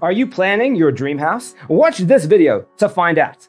Are you planning your dream house? Watch this video to find out.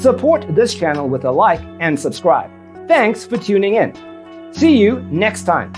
Support this channel with a like and subscribe. Thanks for tuning in. See you next time.